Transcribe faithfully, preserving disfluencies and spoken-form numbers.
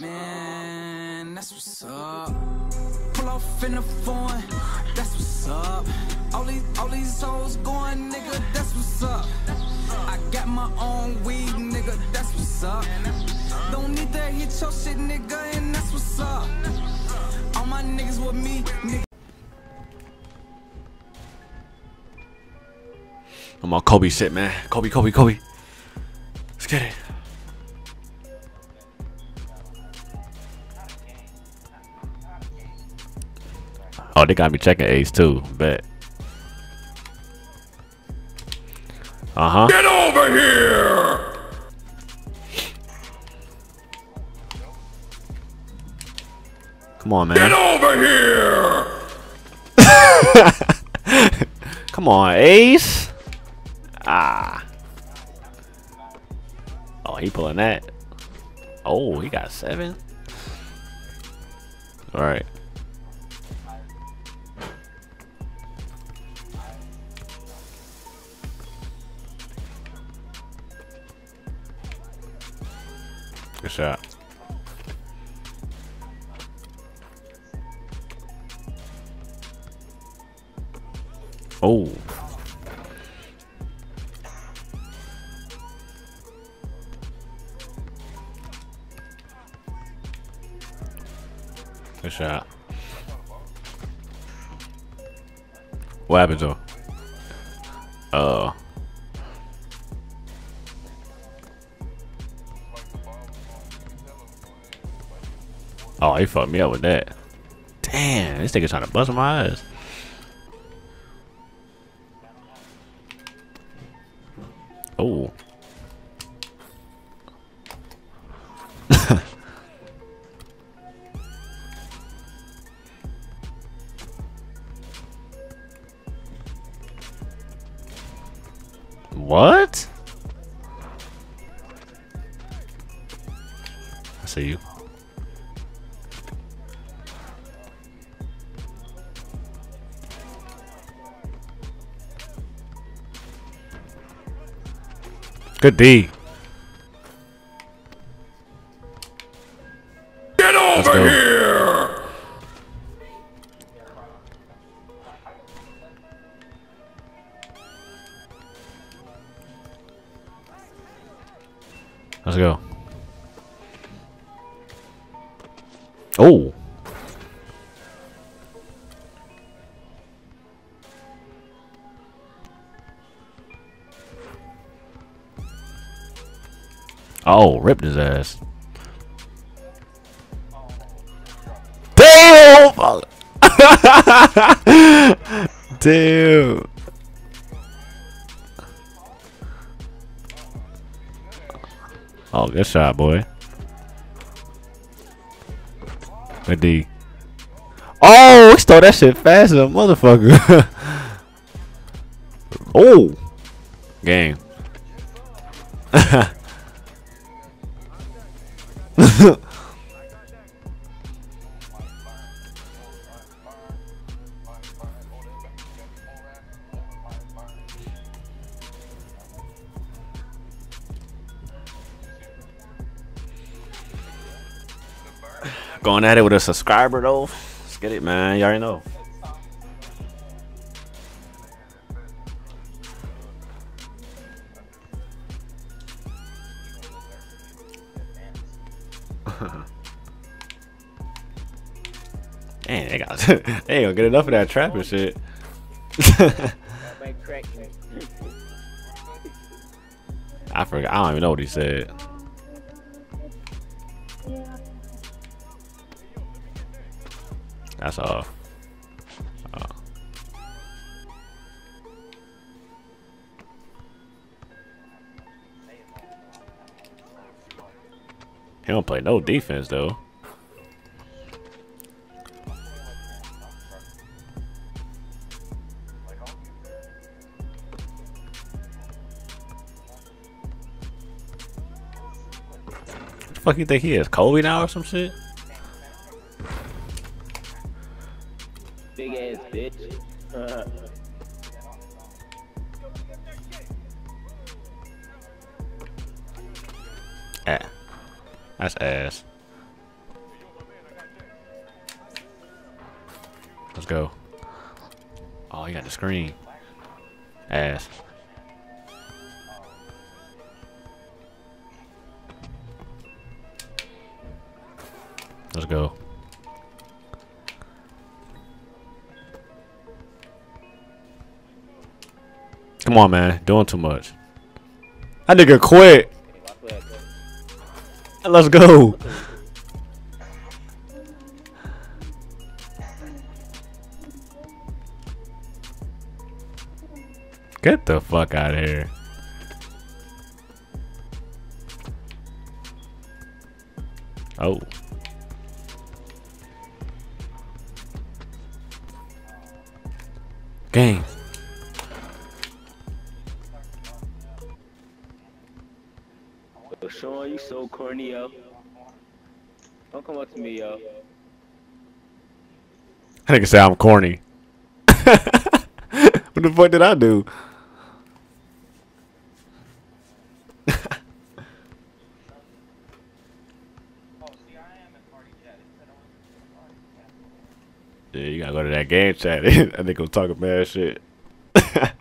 Man, that's what's up. Pull off in the foreign, that's what's up. All these, all these hoes going, nigga, that's what's up. I got my own weed, nigga, that's what's up. Don't need to hit your shit, nigga, and that's what's up. All my niggas with me, nigga. I'm on Kobe shit, man. Kobe, Kobe, Kobe. Let's get it. Oh, they got me checking A's too. Bet. Uh huh. Get over here! Come on, man. Get over here! Come on, Ace. Ah. Oh, he pulling that. Oh, he got seven. All right. Good shot. Oh. Good shot. What happened to him? Uh. Oh, he fucked me up with that. Damn, this nigga trying to bust my eyes. Oh. What? I see you. Good D. Get over here. Let's go. Oh. Oh, ripped his ass. Damn! Damn. Oh, good shot, boy. Good D. Oh, he stole that shit fast as a motherfucker. Oh. Game. Going at it with a subscriber though. Let's get it, man. You already know. Damn, they got they ain't gonna get enough of that trap and shit. I forgot. I don't even know what he said. That's all. Oh. He don't play no defense though. What the fuck you think he is? Kobe now or some shit? Big ass bitch. Uh. Ah. That's ass. Let's go. Oh, he got the screen. Ass. Let's go. Come on, man. Doing too much. That nigga quit. Let's go. Get the fuck out of here. Oh. Game. Yo, Sean, you so corny, yo. Don't come up to me, yo. I think I say I'm corny. What the fuck did I do? Yeah, you gotta go to that game chat. I think I'm talking mad shit.